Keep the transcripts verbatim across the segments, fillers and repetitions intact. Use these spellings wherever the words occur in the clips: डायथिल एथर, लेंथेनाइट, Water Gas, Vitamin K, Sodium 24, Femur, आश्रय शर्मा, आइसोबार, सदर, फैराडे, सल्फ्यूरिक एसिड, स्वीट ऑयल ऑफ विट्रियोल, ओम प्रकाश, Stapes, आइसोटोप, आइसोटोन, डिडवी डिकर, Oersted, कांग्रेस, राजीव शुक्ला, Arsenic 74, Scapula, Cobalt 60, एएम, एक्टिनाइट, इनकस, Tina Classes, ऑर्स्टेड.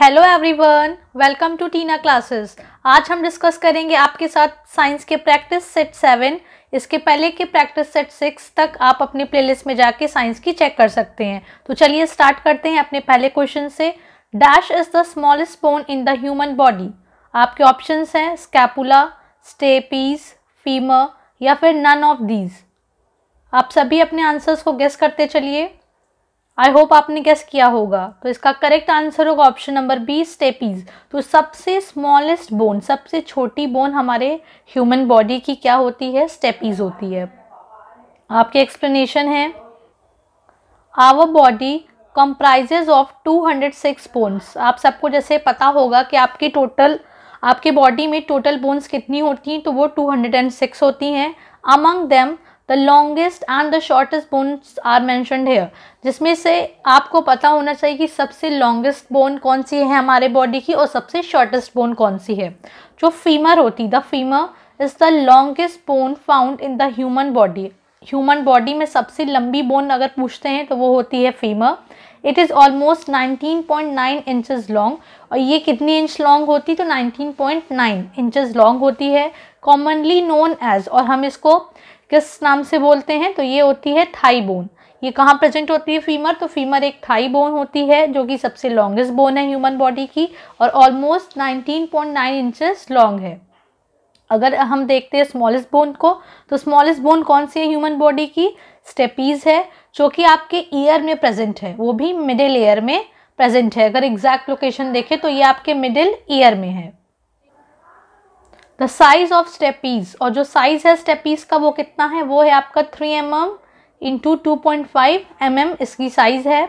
Hello everyone, welcome to Tina classes. आज हम discuss करेंगे आपके साथ साइंस के प्रैक्टिस सेट सेवन। इसके पहले के प्रैक्टिस सेट सिक्स तक आप अपने प्लेलिस्ट में जाके साइंस की चेक कर सकते हैं। तो चलिए स्टार्ट करते हैं अपने पहले क्वेश्चन से। Dash is the smallest bone in the human body. आपके ऑप्शंस हैं स्कैपुला, स्टेपीज, फीमर या फिर नन ऑफ दीज। आप सभी अपने आंसर्स को गेस करते चलिए। आई होप आपने गेस किया होगा। तो इसका करेक्ट आंसर होगा ऑप्शन नंबर बी, स्टेपीज। तो सबसे स्मॉलेस्ट बोन, सबसे छोटी बोन हमारे ह्यूमन बॉडी की क्या होती है? स्टेपीज होती है। आपके एक्सप्लेनेशन है, our body comprises of two hundred six bones. आप सबको जैसे पता होगा कि आपकी टोटल आपके बॉडी में टोटल बोन्स कितनी होती हैं, तो वो टू हंड्रेड सिक्स होती हैं। Among them the longest and the shortest bones are mentioned here. जिसमें से आपको पता होना चाहिए कि सबसे लॉन्गेस्ट बोन कौन सी है हमारे बॉडी की और सबसे शॉर्टेस्ट बोन कौन सी है। जो फीमर होती, the femur is the longest bone found in the human body. Human body में सबसे लंबी बोन अगर पूछते हैं तो वो होती है femur. It is almost nineteen point nine inches long. और ये कितनी इंच लॉन्ग होती? तो nineteen point nine inches long होती है। कॉमनली नोन एज, और हम इसको किस नाम से बोलते हैं? तो ये होती है थाई बोन। ये कहाँ प्रेजेंट होती है? फीमर। तो फीमर एक थाई बोन होती है जो कि सबसे लॉन्गेस्ट बोन है ह्यूमन बॉडी की और almost nineteen point nine inches long है। अगर हम देखते हैं स्मॉलेस्ट बोन को, तो स्मॉलेस्ट बोन कौन सी है ह्यूमन बॉडी की? स्टेपीज है, जो कि आपके ईयर में प्रेजेंट है, वो भी मिडिल ईयर में प्रेजेंट है। अगर एग्जैक्ट लोकेशन देखें तो ये आपके मिडिल ईयर में है। द साइज ऑफ स्टेपीज, और जो साइज है स्टेपीज का वो कितना है? वो है आपका three M M into two point five M M इसकी साइज है।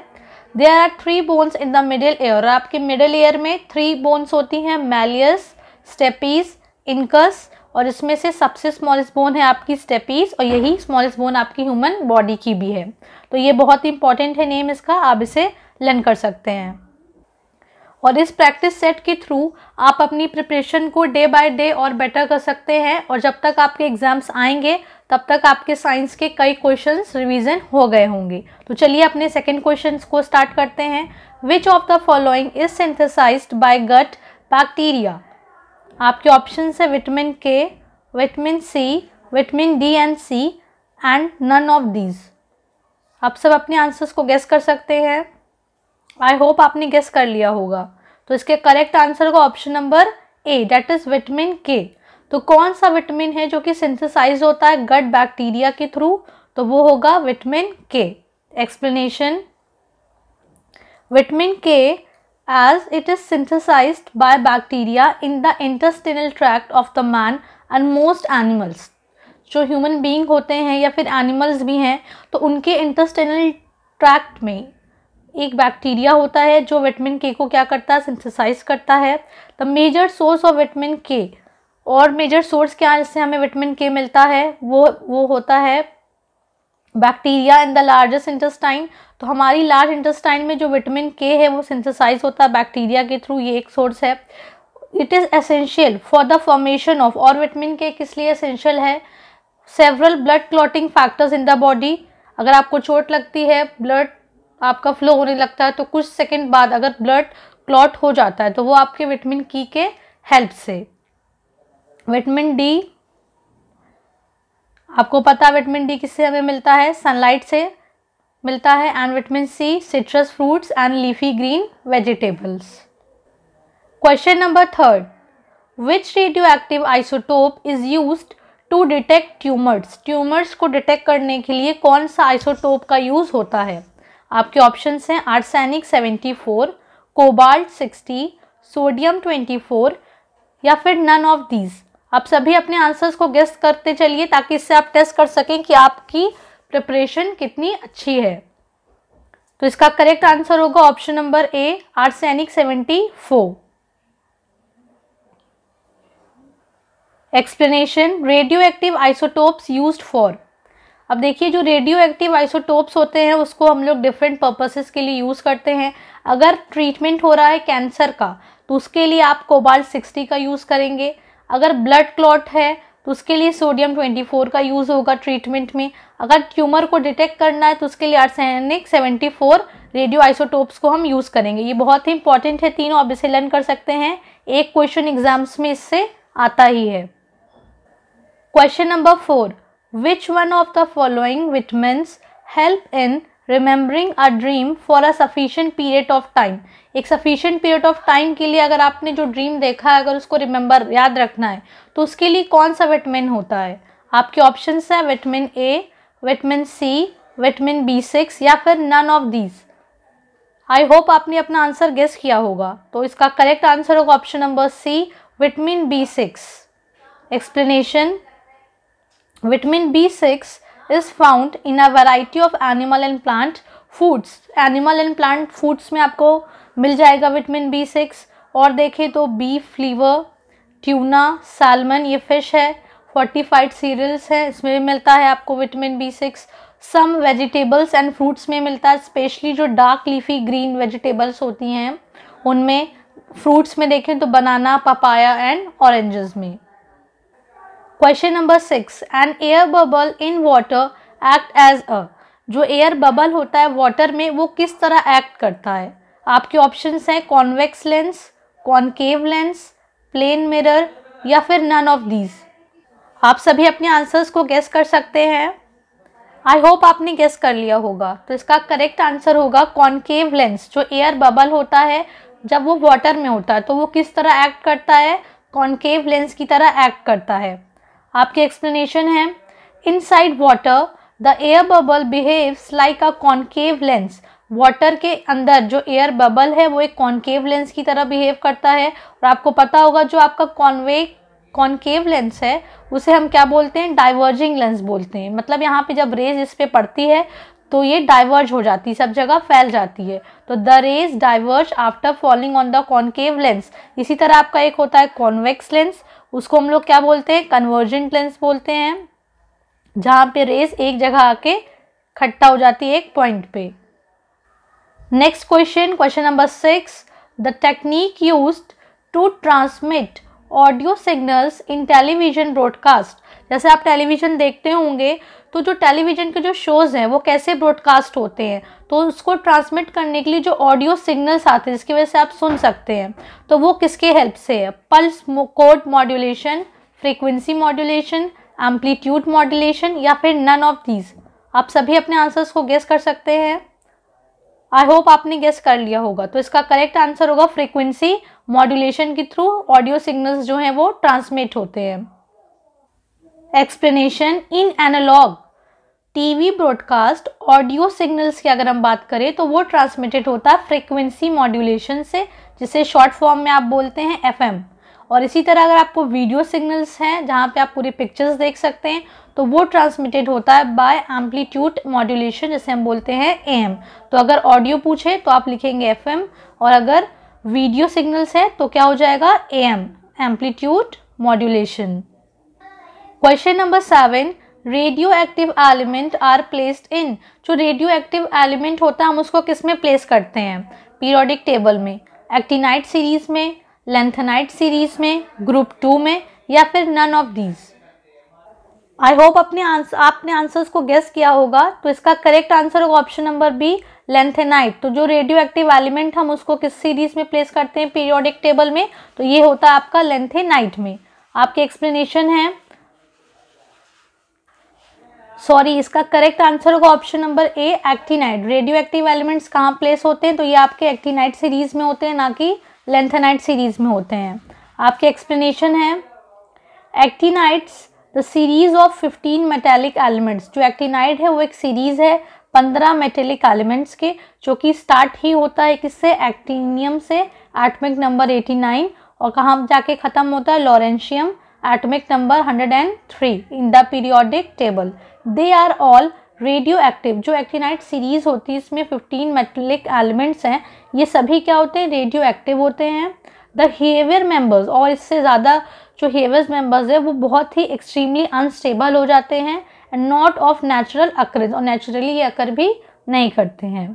There are three bones in the middle ear. और आपके मिडिल ईयर में थ्री बोन्स होती हैं, मैलियस, स्टेपीज, इनकस। और इसमें से सबसे स्मॉलेस्ट बोन है आपकी स्टेपीज और यही स्मॉलेस्ट बोन आपकी ह्यूमन बॉडी की भी है। तो ये बहुत इंपॉर्टेंट है नेम इसका, आप इसे लर्न कर सकते हैं। और इस प्रैक्टिस सेट के थ्रू आप अपनी प्रिपरेशन को डे बाय डे और बेटर कर सकते हैं। और जब तक आपके एग्जाम्स आएंगे तब तक आपके साइंस के कई क्वेश्चंस रिवीजन हो गए होंगे। तो चलिए अपने सेकंड क्वेश्चंस को स्टार्ट करते हैं। Which of the following is synthesized by gut bacteria? आपके ऑप्शंस है vitamin K, vitamin C, vitamin D and C and none of these. आप सब अपने आंसर्स को गेस कर सकते हैं। आई होप आपने गेस कर लिया होगा। तो इसके करेक्ट आंसर का option number A, that is vitamin K. तो कौन सा विटामिन है जो कि सिंथेसाइज होता है गट बैक्टीरिया के थ्रू? तो वो होगा vitamin K. Explanation, vitamin K as it is synthesized by bacteria in the intestinal tract of the man and most animals. जो ह्यूमन बीइंग होते हैं या फिर एनिमल्स भी हैं, तो उनके इंटेस्टिनल ट्रैक्ट में एक बैक्टीरिया होता है जो विटामिन के को क्या करता है? सिंथेसाइज करता है। The major source of vitamin K, और मेजर सोर्स क्या जिससे हमें विटामिन के मिलता है, वो वो होता है bacteria in the largest intestine. तो हमारी लार्ज इंटेस्टाइन में जो विटामिन के है वो सिंथेसाइज होता है बैक्टीरिया के थ्रू। ये एक सोर्स है। It is essential for the formation of, और विटामिन के किस लिए एसेंशियल है? Several blood clotting factors in the body. अगर आपको चोट लगती है, ब्लड आपका फ्लो होने लगता है, तो कुछ सेकंड बाद अगर ब्लड क्लॉट हो जाता है तो वो आपके विटामिन के के हेल्प से। विटामिन डी, आपको पता है विटामिन डी किससे हमें मिलता है? सनलाइट से मिलता है। And vitamin C, citrus fruits and leafy green vegetables. Question number third, which radio active आइसोटोप is used to detect tumours? Tumours को डिटेक्ट करने के लिए कौन सा आइसोटोप का यूज़ होता है? आपके ऑप्शंस हैं arsenic seventy four, cobalt sixty, sodium twenty four या फिर नन ऑफ दीज। आप सभी अपने आंसर्स को गेस करते चलिए ताकि इससे आप टेस्ट कर सकें कि आपकी प्रिपरेशन कितनी अच्छी है। तो इसका करेक्ट आंसर होगा option number A, arsenic seventy four. Explanation, radio active isotopes used for. अब देखिए, जो रेडियो एक्टिव आइसोटोप्स होते हैं उसको हम लोग डिफरेंट पर्पसेस के लिए यूज़ करते हैं। अगर ट्रीटमेंट हो रहा है कैंसर का तो उसके लिए आप कोबाल्ट सिक्सटी का यूज़ करेंगे। अगर ब्लड क्लॉट है तो उसके लिए सोडियम चौबीस का यूज़ होगा ट्रीटमेंट में। अगर ट्यूमर को डिटेक्ट करना है तो उसके लिए आर्सेनिक चौहत्तर रेडियो आइसोटोप्स को हम यूज़ करेंगे। ये बहुत ही इंपॉर्टेंट है, तीनों आप इसे लर्न कर सकते हैं, एक क्वेश्चन एग्जाम्स में इससे आता ही है। Question number four, which one of the following vitamins help in remembering a dream for a sufficient period of time. एक सफिशिएंट पीरियड ऑफ टाइम के लिए अगर आपने जो ड्रीम देखा है अगर उसको रिमेंबर याद रखना है तो उसके लिए कौन सा विटामिन होता है। आपके ऑप्शंस हैं vitamin A, vitamin C, vitamin B six या फिर none of these. I hope आपने अपना आंसर गेस किया होगा। तो इसका करेक्ट आंसर होगा option number C, vitamin B six. Explanation, vitamin B six is found in a variety of animal and plant foods। animal and plant foods में आपको मिल जाएगा विटामिन बी सिक्स। और देखें तो बीफ लीवर, ट्यूना, सालमन ये fish है, fortified cereals है, इसमें भी मिलता है आपको vitamin B six. Some vegetables and fruits में मिलता है, स्पेशली जो डार्क लीफी ग्रीन वेजिटेबल्स होती हैं उनमें। फ्रूट्स में देखें तो बनाना, पपाया एंड ऑरेंजेस में। Question number six, an air bubble in water act as a. जो एयर बबल होता है वाटर में वो किस तरह एक्ट करता है। आपके ऑप्शंस हैं convex lens, concave lens, plane mirror या फिर नन ऑफ दीज। आप सभी अपने आंसर्स को गेस कर सकते हैं। आई होप आपने गेस कर लिया होगा। तो इसका करेक्ट आंसर होगा कॉन्केव लेंस। जो एयर बबल होता है जब वो वाटर में होता है तो वो किस तरह एक्ट करता है, कॉन्केव लेंस की तरह एक्ट करता है। आपके एक्सप्लेनेशन है, inside water the air bubble behaves like a concave lens. Water के अंदर जो एयर बबल है वो एक कॉन्केव लेंस की तरह बिहेव करता है। और आपको पता होगा जो आपका कॉन्वे कॉन्केव लेंस है उसे हम क्या बोलते हैं, डाइवर्जिंग लेंस बोलते हैं। मतलब यहाँ पे जब रेज इस पर पड़ती है तो ये डाइवर्ज हो जाती है, सब जगह फैल जाती है। तो the rays diverge after falling on the concave lens. इसी तरह आपका एक होता है कॉन्वेक्स लेंस, उसको हम लोग क्या बोलते हैं, कन्वर्जेंट लेंस बोलते हैं, जहाँ पे रेस एक जगह आके इकट्ठा हो जाती है एक पॉइंट पे। Next question, question number six, the technique used to transmit audio signals in television broadcast. जैसे आप टेलीविज़न देखते होंगे तो जो टेलीविज़न के जो शोज़ हैं वो कैसे ब्रॉडकास्ट होते हैं, तो उसको ट्रांसमिट करने के लिए जो ऑडियो सिग्नल्स आते हैं जिसकी वजह से आप सुन सकते हैं, तो वो किसके हेल्प से है। Pulse code modulation, frequency modulation, amplitude modulation या फिर नन ऑफ दीज। आप सभी अपने आंसर्स को गेस कर सकते हैं। आई होप आपने गेस कर लिया होगा। तो इसका करेक्ट आंसर होगा फ्रीक्वेंसी मॉड्यूलेशन के थ्रू ऑडियो सिग्नल्स जो हैं वो ट्रांसमिट होते हैं। Explanation, in analogue TV broadcast audio signals की अगर हम बात करें तो वो ट्रांसमिटेड होता है फ्रीक्वेंसी मॉड्यूलेशन से, जिसे शॉर्ट फॉर्म में आप बोलते हैं एफएम। और इसी तरह अगर आपको वीडियो सिग्नल्स हैं जहाँ पे आप पूरी पिक्चर्स देख सकते हैं तो वो ट्रांसमिटेड होता है बाय एम्पलीट्यूड मॉड्यूलेशन, जिसे हम बोलते हैं एएम। तो अगर ऑडियो पूछे तो आप लिखेंगे एफएम, और अगर वीडियो सिग्नल्स है तो क्या हो जाएगा, एएम, amplitude modulation. Question number seven, radio active element are placed in. जो रेडियो एक्टिव एलिमेंट होता है हम उसको किस में प्लेस करते हैं, पीरियोडिक टेबल में, एक्टिनाइट सीरीज में, लेंथेनाइट सीरीज में, ग्रुप टू में या फिर none of these. I hope अपने आंसर आपने आंसर्स को गेस किया होगा। तो इसका करेक्ट आंसर होगा ऑप्शन नंबर बी, लेंथेनाइट। तो जो रेडियो एक्टिव एलिमेंट हम उसको किस सीरीज में प्लेस करते हैं पीरियोडिक टेबल में, तो ये होता है आपका लेंथेनाइट में। आपके एक्सप्लेनेशन है, सॉरी इसका करेक्ट आंसर होगा option number A, एक्टिनाइट। Radio active elements कहाँ प्लेस होते हैं, तो ये आपके एक्टिनाइट सीरीज में होते हैं, ना कि लेंथेनाइट सीरीज में होते हैं। आपके एक्सप्लेनेशन है, actinides the series of fifteen metallic elements. जो एक्टिनाइट है वो एक सीरीज है पंद्रह मेटेलिक एलिमेंट्स के, जो कि स्टार्ट ही होता है किससे, एक्टिनियम से, एटमिक नंबर एटी नाइन, और कहाँ जाके ख़त्म होता है, lawrencium, atomic number one hundred and three in the periodic table. They are all radio active. जो एक्टिनाइट सीरीज़ होती है इसमें फिफ्टीन मेटेलिक एलिमेंट्स हैं, ये सभी क्या होते हैं, रेडियो एक्टिव होते हैं। द हेवियर मेंबर्स, और इससे ज़्यादा जो हेवियर मेंबर्स है वो बहुत ही एक्सट्रीमली अनस्टेबल हो जाते हैं, and not of natural occurrence, और नेचुरली ये अकर भी नहीं करते हैं।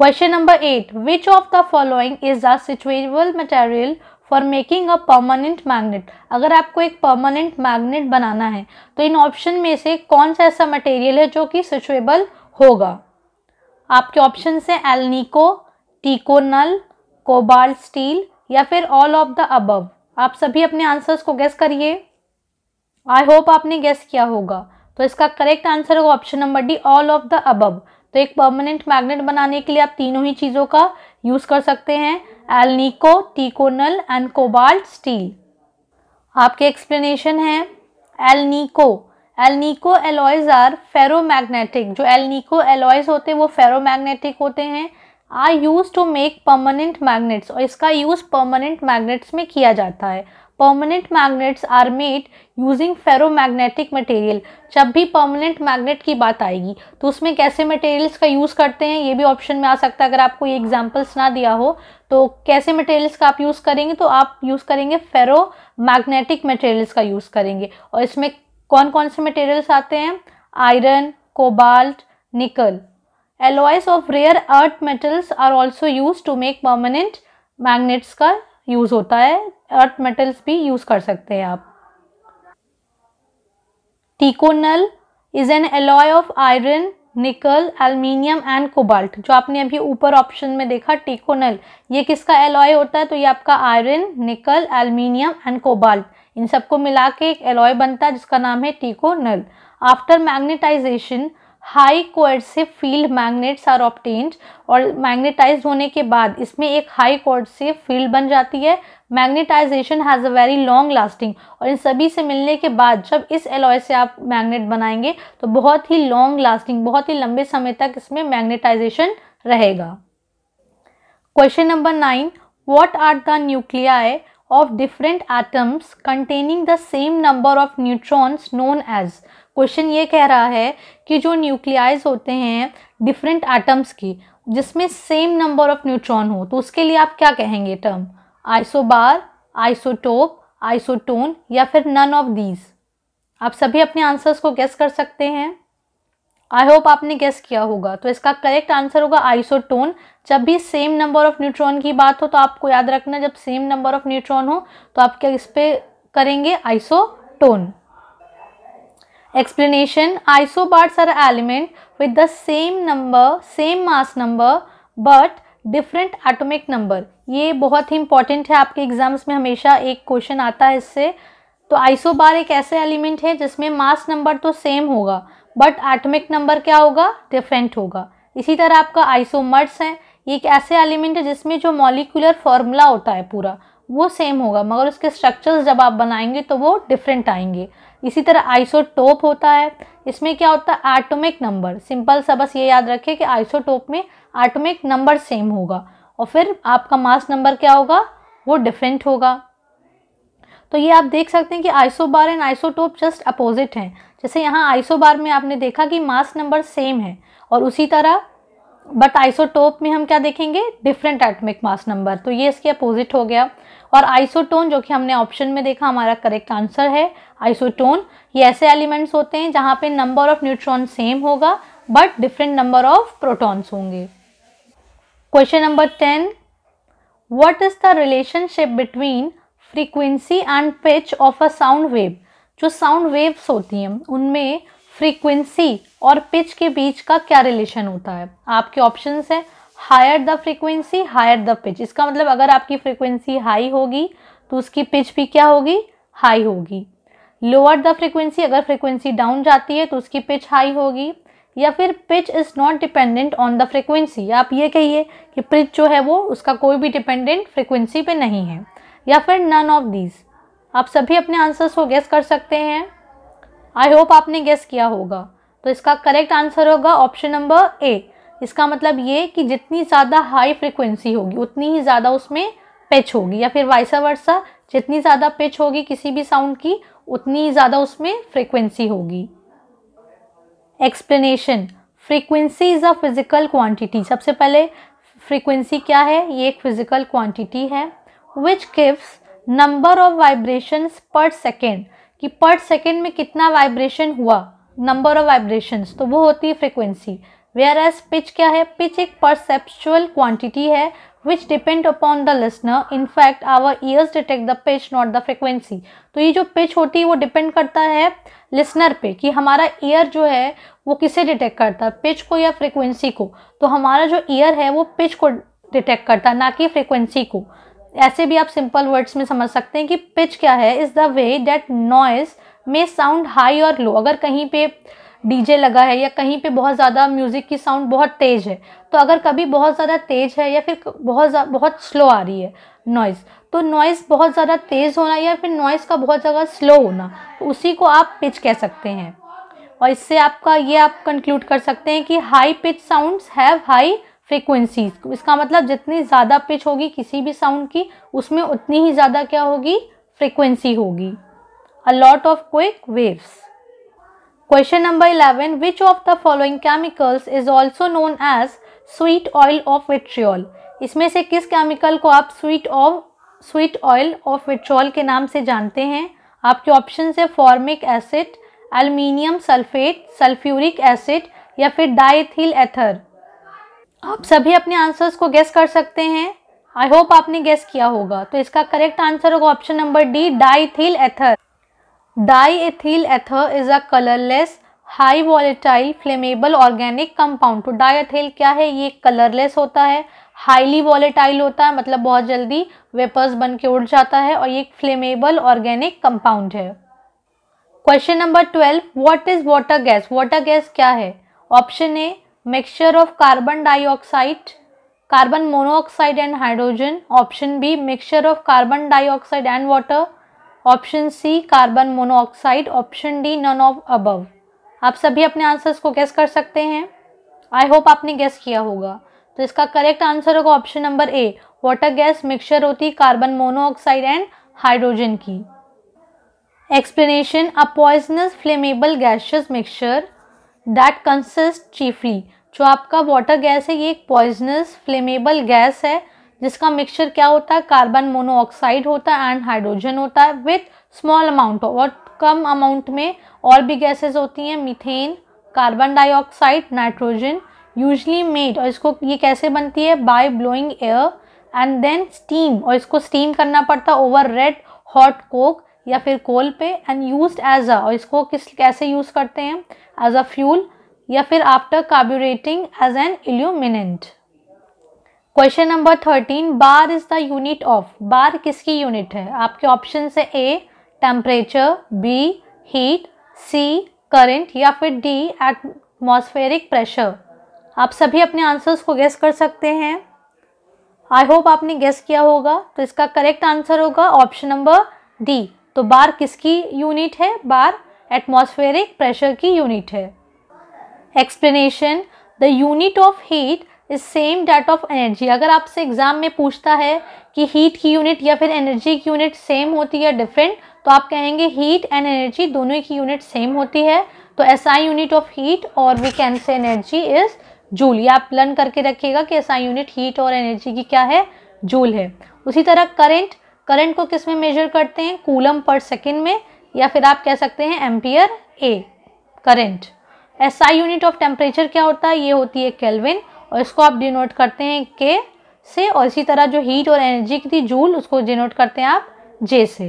Question number eight, which of the following is a suitable material for making a permanent magnet. अगर आपको एक परमानेंट मैग्नेट बनाना है तो इन ऑप्शन में से कौन सा ऐसा मटेरियल है जो कि स्विचेबल होगा? आपके ऑप्शन है एल्निको, टिकोनल, कोबाल्ट स्टील या फिर ऑल ऑफ द अबव। आप सभी अपने आंसर्स को गेस करिए। आई होप आपने गेस किया होगा। तो इसका करेक्ट आंसर होगा option number D, all of the above. तो एक परमानेंट मैग्नेट बनाने के लिए आप तीनों ही चीज़ों का यूज कर सकते हैं, alnico, ticonal and cobalt steel. आपके एक्सप्लेनेशन है alnico. Alnico alloys are ferromagnetic. जो एल्निको एलॉयज होते हैं वो फेरोमैग्नेटिक होते हैं। Are used to make permanent magnets, और इसका यूज परमानेंट मैग्नेट्स में किया जाता है। Permanent magnets are made using ferromagnetic material. जब भी परमानेंट मैग्नेट की बात आएगी तो उसमें कैसे मटेरियल्स का यूज़ करते हैं ये भी ऑप्शन में आ सकता है। अगर आपको ये एग्जांपल्स ना दिया हो तो कैसे मटेरियल्स का आप यूज़ करेंगे, तो आप यूज़ करेंगे फेरोमैग्नेटिक मटेरियल्स का यूज़ करेंगे। और इसमें कौन कौन से मटेरियल्स आते हैं? Iron, cobalt, nickel. Alloys of rare earth metals are also used to make permanent magnets का यूज़ होता है। अर्थ मेटल्स भी यूज़ कर सकते हैं आप। Ticonal is an alloy of iron, nickel, aluminium and cobalt. जो आपने अभी ऊपर ऑप्शन में देखा टिकोनल, ये किसका एलॉय होता है? तो ये आपका iron, nickel, aluminium and cobalt, इन सबको मिला के एक एलॉय बनता है जिसका नाम है ticonal. After magnetisation high coercive field magnets are obtained. और मैग्नेटाइज होने के बाद इसमें एक हाई कोएर्सिव फील्ड बन जाती है। Magnetisation has a very long lasting, और इन सभी से मिलने के बाद जब इस एलॉय से आप मैग्नेट बनाएंगे तो बहुत ही लॉन्ग लास्टिंग, बहुत ही लंबे समय तक इसमें मैग्नेटाइजेशन रहेगा। Question number nine, what are the nuclei of different atoms containing the same number of neutrons known as. Question ये कह रहा है कि जो न्यूक्लियाइज होते हैं डिफरेंट एटम्स की जिसमें सेम नंबर ऑफ न्यूट्रॉन हो, तो उसके लिए आप क्या कहेंगे टर्म? आइसोबार, आइसोटोप, आइसोटोन या फिर नन ऑफ दीज। आप सभी अपने आंसर्स को गेस कर सकते हैं। आई होप आपने गेस किया होगा। तो इसका करेक्ट आंसर होगा आइसोटोन। जब भी सेम नंबर ऑफ न्यूट्रॉन की बात हो तो आपको याद रखना, जब सेम नंबर ऑफ न्यूट्रॉन हो तो आप क्या इस पर करेंगे? आइसोटोन। Explanation: Isobars are element with the same number, same mass number, but different atomic number. ये बहुत ही important है, आपके exams में हमेशा एक question आता है इससे। तो isobar एक ऐसे element है जिसमें mass number तो same होगा but atomic number क्या होगा? different होगा। इसी तरह आपका isomers है, ये एक ऐसे element है जिसमें जो molecular formula होता है पूरा वो सेम होगा, मगर उसके स्ट्रक्चर्स जब आप बनाएंगे तो वो डिफरेंट आएंगे। इसी तरह आइसोटोप होता है, इसमें क्या होता है? Atomic number. सिंपल सा बस ये याद रखें कि आइसोटोप में एटॉमिक नंबर सेम होगा और फिर आपका मास नंबर क्या होगा? वो डिफरेंट होगा। तो ये आप देख सकते हैं कि आइसोबार and आइसोटोप just opposite हैं। जैसे यहाँ आइसोबार में आपने देखा कि मास नंबर सेम है, और उसी तरह बट आइसोटोप में हम क्या देखेंगे? Different atomic mass number. तो ये इसके अपोजिट हो गया। और आइसोटोन जो कि हमने ऑप्शन में देखा हमारा करेक्ट आंसर है आइसोटोन। ये ऐसे एलिमेंट्स होते हैं जहाँ पे नंबर ऑफ न्यूट्रॉन सेम होगा but different number of protons होंगे। Question number ten, what is the relationship between frequency and pitch of a sound wave. जो साउंड वेव्स होती हैं उनमें फ्रीक्वेंसी और पिच के बीच का क्या रिलेशन होता है? आपके ऑप्शंस हैं higher the frequency, higher the pitch. इसका मतलब अगर आपकी फ्रीक्वेंसी हाई होगी तो उसकी पिच भी क्या होगी? हाई होगी। लोअर द फ्रीक्वेंसी, अगर फ्रीक्वेंसी डाउन जाती है तो उसकी पिच हाई होगी। या फिर pitch is not dependent on the frequency, आप ये कहिए कि पिच जो है वो उसका कोई भी डिपेंडेंट फ्रीक्वेंसी पे नहीं है। या फिर नन ऑफ दीज। आप सभी अपने आंसर्स को गेस कर सकते हैं। आई होप आपने गेस किया होगा। तो इसका करेक्ट आंसर होगा ऑप्शन नंबर ए। इसका मतलब ये कि जितनी ज़्यादा हाई फ्रिक्वेंसी होगी उतनी ही ज़्यादा उसमें पिच होगी, या फिर वाइसा वर्सा, जितनी ज़्यादा पिच होगी किसी भी साउंड की उतनी ही ज़्यादा उसमें फ्रिक्वेंसी होगी। Explanation: frequency is a physical quantity. सबसे पहले फ्रिक्वेंसी क्या है? ये एक फिज़िकल क्वांटिटी है which gives number of vibrations per second. कि पर सेकेंड में कितना वाइब्रेशन हुआ, नंबर ऑफ वाइब्रेशंस, तो वो होती है फ्रिक्वेंसी। वेयर एज पिच क्या है, पिच एक परसेप्चुअल क्वांटिटी है which depend upon the listener, in fact our ears detect the pitch not the frequency. तो ये जो पिच होती है वो डिपेंड करता है लिसनर पे कि हमारा ईयर जो है वो किसे डिटेक्ट करता है, पिच को या फ्रिक्वेंसी को। तो हमारा जो ईयर है वो पिच को डिटेक्ट करता है, ना कि फ्रिक्वेंसी को। ऐसे भी आप सिंपल वर्ड्स में समझ सकते हैं कि पिच क्या है, is the way that noise may sound high और लो। अगर कहीं पे डीजे लगा है या कहीं पे बहुत ज़्यादा म्यूज़िक की साउंड बहुत तेज़ है, तो अगर कभी बहुत ज़्यादा तेज़ है या फिर बहुत बहुत स्लो आ रही है नॉइज़, तो नॉइज़ बहुत ज़्यादा तेज़ होना या फिर नॉइज़ का बहुत ज़्यादा स्लो होना, तो उसी को आप पिच कह सकते हैं। और इससे आपका ये आप कंक्लूड कर सकते हैं कि high pitch sounds have high frequencies. इसका मतलब जितनी ज़्यादा पिच होगी किसी भी साउंड की, उसमें उतनी ही ज़्यादा क्या होगी, फ्रिक्वेंसी होगी। A lot of quick waves. Question number eleven, which of the following chemicals is also known as स्वीट ऑयल ऑफ विट्रियोल। इसमें से किस केमिकल को आप sweet of स्वीट ऑयल ऑफ विट्रियोल के नाम से जानते हैं? आपके ऑप्शन है formic acid, aluminium sulphate, सल्फ्यूरिक एसिड या फिर डायथिल एथर। आप सभी अपने आंसर्स को गेस कर सकते हैं, आई होप आपने गेस किया होगा। तो इसका करेक्ट आंसर होगा option number D, डायथिल एथर। Diethyl ether is a colourless high volatile flammable organic compound. तो डाईएथिल क्या है, ये कलरलेस होता है, हाईली वॉलेटाइल होता है, मतलब बहुत जल्दी वेपर्स बन के उड़ जाता है, और ये एक फ्लेमेबल ऑर्गेनिक कंपाउंड है। Question number twelve, what is water gas. Water gas क्या है? Option A, mixture of carbon dioxide, carbon monoxide and hydrogen. Option B, mixture of carbon dioxide and water. Option C, carbon monoxide. Option D, none of above. आप सभी अपने answers को gas कर सकते हैं, आई hope आपने गैस किया होगा। तो इसका करेक्ट आंसर होगा option number A, water gas mixture होती है कार्बन मोनोऑक्साइड एंड हाइड्रोजन की। Explanation, a poisonous flammable gaseous mixture that consist chiefly. जो आपका वाटर गैस है, ये एक पॉइजनस फ्लेमेबल गैस है जिसका मिक्सचर क्या होता है, कार्बन मोनोऑक्साइड होता है एंड हाइड्रोजन होता है, विथ स्मॉल अमाउंट और कम अमाउंट में और भी गैसेस होती हैं, methane, carbon dioxide, nitrogen. Usually made, और इसको ये कैसे बनती है, by blowing air and then steam, और इसको स्टीम करना पड़ता है ओवर रेड हॉट कोक या फिर कोल पे, एंड यूज्ड एज अ, और इसको किस कैसे यूज़ करते हैं, एज अ फ्यूल या फिर after carburetting as an illuminant. Question number thirteen, bar is the unit of. Bar किसकी यूनिट है? आपके ऑप्शन है A, temperature, B, heat, C, current या फिर डी, एटमॉस्फेरिक प्रेशर। आप सभी अपने आंसर्स को गेस कर सकते हैं, आई होप आपने गेस किया होगा। तो इसका करेक्ट आंसर होगा ऑप्शन नंबर डी। तो बार किसकी यूनिट है? बार एटमॉस्फेरिक प्रेशर की यूनिट है। Explanation, the unit of heat is same that of energy. अगर आपसे एग्जाम में पूछता है कि हीट की यूनिट या फिर एनर्जी की यूनिट सेम होती है डिफरेंट, तो आप कहेंगे हीट एंड एनर्जी दोनों की यूनिट सेम होती है। तो एसआई यूनिट ऑफ हीट और we can say energy is joule. ये आप लर्न करके रखिएगा कि एसआई यूनिट हीट और एनर्जी की क्या है, जूल है। उसी तरह करंट, करंट को किस में मेजर करते हैं, कूलम पर सेकेंड में, या फिर आप कह सकते हैं ampere a current. SI unit of temperature क्या होता है, ये होती है केल्विन, और इसको आप डिनोट करते हैं के से, और इसी तरह जो हीट और एनर्जी की थी जूल, उसको डिनोट करते हैं आप जे से।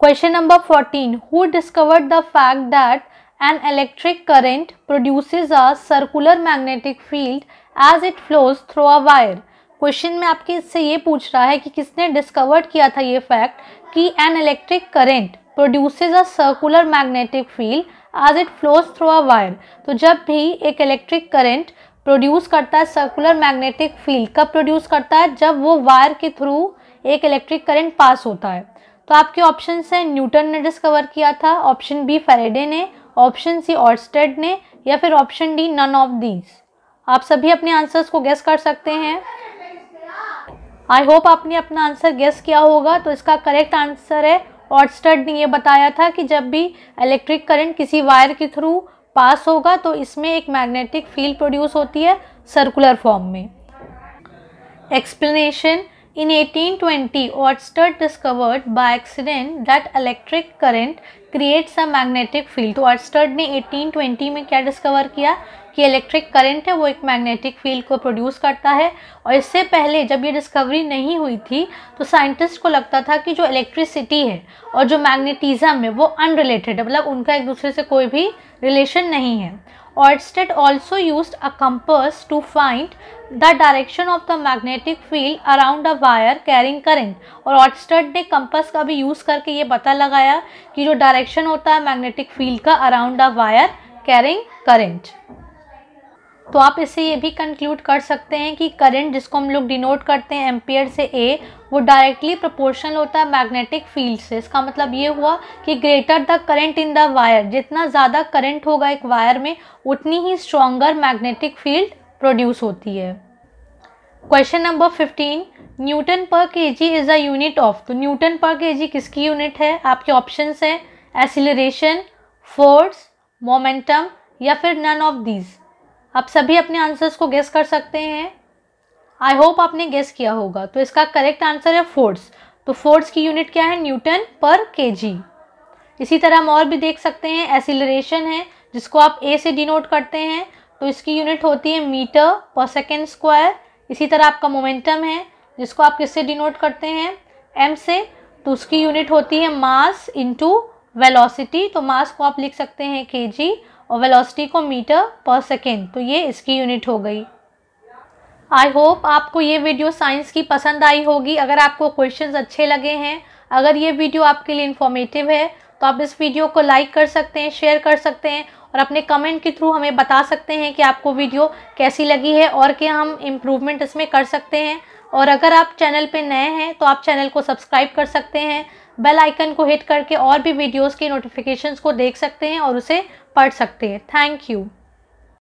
Question number fourteen, who discovered the fact that an electric current produces a circular magnetic field as it flows through a wire. Question में आपके इससे ये पूछ रहा है कि किसने डिस्कवर्ड किया था ये फैक्ट कि an electric current produces a circular magnetic field as it flows through a wire. तो जब भी एक इलेक्ट्रिक करंट प्रोड्यूस करता है सर्कुलर मैग्नेटिक फील्ड, कब प्रोड्यूस करता है, जब वो वायर के थ्रू एक इलेक्ट्रिक करंट पास होता है। तो आपके ऑप्शन है न्यूटन ने डिस्कवर किया था, ऑप्शन बी फैराडे ने, ऑप्शन सी ऑर्स्टेड ने, या फिर option D none of these. आप सभी अपने आंसर्स को गेस कर सकते हैं, आई होप आपने अपना आंसर गेस किया होगा। तो इसका करेक्ट आंसर है ऑर्स्टेड ने ये बताया था कि जब भी इलेक्ट्रिक करंट किसी वायर के थ्रू पास होगा तो इसमें एक मैग्नेटिक फील्ड प्रोड्यूस होती है सर्कुलर फॉर्म में। Explanation, In eighteen twenty, Oersted discovered by accident that electric current creates a magnetic field. तो Oersted ने eighteen twenty में क्या डिस्कवर किया कि इलेक्ट्रिक करंट है वो एक मैग्नेटिक फील्ड को प्रोड्यूस करता है। और इससे पहले जब ये डिस्कवरी नहीं हुई थी तो साइंटिस्ट को लगता था कि जो इलेक्ट्रिसिटी है और जो मैग्नेटिज्म है वो अनरिलेटेड है, मतलब उनका एक दूसरे से कोई भी रिलेशन नहीं है। Oersted also used a compass to find the direction of the magnetic field around a wire carrying current। और Oersted ने कंपस का भी यूज़ करके ये पता लगाया कि जो डायरेक्शन होता है मैग्नेटिक फील्ड का around a wire carrying current. तो आप इससे ये भी कंक्लूड कर सकते हैं कि करंट जिसको हम लोग डिनोट करते हैं एम्पियर से ए, वो डायरेक्टली प्रोपोर्शनल होता है मैग्नेटिक फील्ड से। इसका मतलब ये हुआ कि greater the current in the wire, जितना ज़्यादा करंट होगा एक वायर में उतनी ही स्ट्रॉन्गर मैग्नेटिक फील्ड प्रोड्यूस होती है। Question number fifteen, newton per KG is a unit of. तो न्यूटन पर केजी किसकी यूनिट है? आपके ऑप्शंस हैं एक्सीलरेशन, फोर्स, मोमेंटम या फिर नन ऑफ दीज। आप सभी अपने आंसर्स को गेस कर सकते हैं। आई होप आपने गेस किया होगा। तो इसका करेक्ट आंसर है फोर्स। तो फोर्स की यूनिट क्या है? Newton per KG. इसी तरह हम और भी देख सकते हैं, एक्सीलरेशन है जिसको आप ए से डिनोट करते हैं, तो इसकी यूनिट होती है मीटर पर सेकेंड स्क्वायर। इसी तरह आपका मोमेंटम है जिसको आप किससे डिनोट करते हैं? एम से। तो उसकी यूनिट होती है मास इंटू वेलोसिटी। तो मास को आप लिख सकते हैं केजी और वेलोसिटी को मीटर पर सेकेंड। तो ये इसकी यूनिट हो गई। आई होप आपको ये वीडियो साइंस की पसंद आई होगी। अगर आपको क्वेश्चंस अच्छे लगे हैं, अगर ये वीडियो आपके लिए इन्फॉर्मेटिव है तो आप इस वीडियो को लाइक कर सकते हैं, शेयर कर सकते हैं और अपने कमेंट के थ्रू हमें बता सकते हैं कि आपको वीडियो कैसी लगी है और क्या हम इम्प्रूवमेंट इसमें कर सकते हैं। और अगर आप चैनल पे नए हैं तो आप चैनल को सब्सक्राइब कर सकते हैं, बेल आइकन को हिट करके और भी वीडियोस के नोटिफिकेशंस को देख सकते हैं और उसे पढ़ सकते हैं। Thank you.